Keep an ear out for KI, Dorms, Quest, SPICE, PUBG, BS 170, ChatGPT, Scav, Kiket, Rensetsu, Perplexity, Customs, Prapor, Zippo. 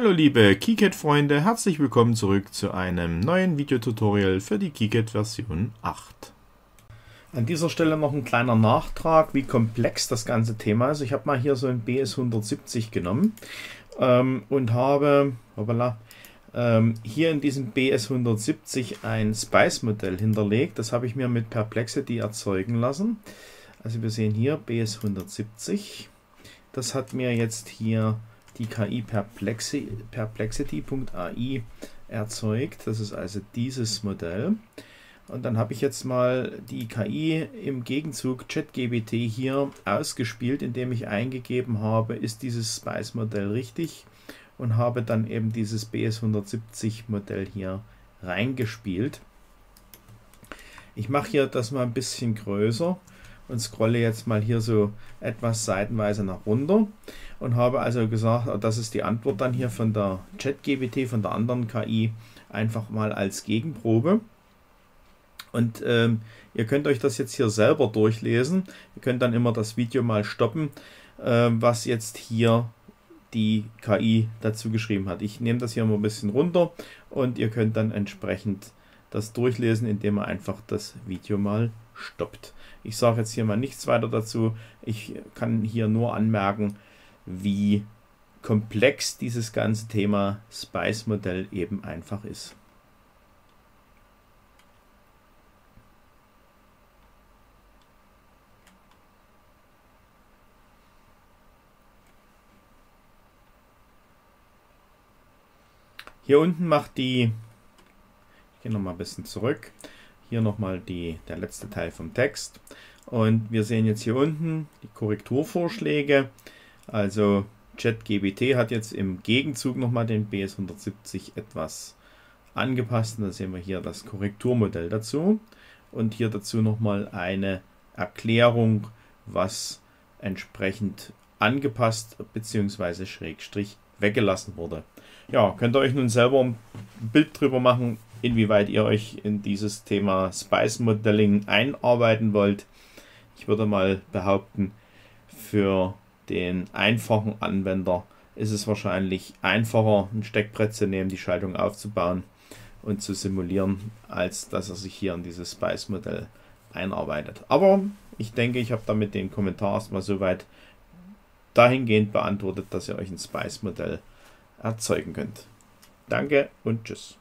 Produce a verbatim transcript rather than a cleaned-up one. Hallo liebe Kiket-Freunde, herzlich willkommen zurück zu einem neuen Videotutorial für die Kiket Version acht. An dieser Stelle noch ein kleiner Nachtrag, wie komplex das ganze Thema ist. Ich habe mal hier so ein B S hundertsiebzig genommen ähm, und habe hoppala, ähm, hier in diesem B S hundertsiebzig ein SPICE-Modell hinterlegt. Das habe ich mir mit Perplexity erzeugen lassen. Also wir sehen hier B S hundertsiebzig. Das hat mir jetzt hier die K I perplexity punkt a i erzeugt. Das ist also dieses Modell. Und dann habe ich jetzt mal die K I im Gegenzug ChatGPT hier ausgespielt, indem ich eingegeben habe, ist dieses SPICE-Modell richtig? Und habe dann eben dieses B S hundertsiebzig-Modell hier reingespielt. Ich mache hier das mal ein bisschen größer und scrolle jetzt mal hier so etwas seitenweise nach runter und habe also gesagt, das ist die Antwort dann hier von der ChatGPT, von der anderen K I, einfach mal als Gegenprobe. Und ähm, ihr könnt euch das jetzt hier selber durchlesen. Ihr könnt dann immer das Video mal stoppen, äh, was jetzt hier die K I dazu geschrieben hat. Ich nehme das hier mal ein bisschen runter und ihr könnt dann entsprechend das durchlesen, indem ihr einfach das Video mal stoppt. Ich sage jetzt hier mal nichts weiter dazu. Ich kann hier nur anmerken, wie komplex dieses ganze Thema SPICE-Modell eben einfach ist. Hier unten macht die, ich gehe nochmal ein bisschen zurück, hier nochmal die, der letzte Teil vom Text. Und wir sehen jetzt hier unten die Korrekturvorschläge. Also ChatGPT hat jetzt im Gegenzug nochmal den B S hundertsiebzig etwas angepasst. Und da sehen wir hier das Korrekturmodell dazu. Und hier dazu nochmal eine Erklärung, was entsprechend angepasst bzw. schrägstrich weggelassen wurde. Ja, könnt ihr euch nun selber ein Bild drüber machen, inwieweit ihr euch in dieses Thema SPICE Modeling einarbeiten wollt. Ich würde mal behaupten, für den einfachen Anwender ist es wahrscheinlich einfacher, ein Steckbrett zu nehmen, die Schaltung aufzubauen und zu simulieren, als dass er sich hier in dieses SPICE Modell einarbeitet. Aber ich denke, ich habe damit den Kommentar erstmal soweit dahingehend beantwortet, dass ihr euch ein SPICE Modell erzeugen könnt. Danke und tschüss.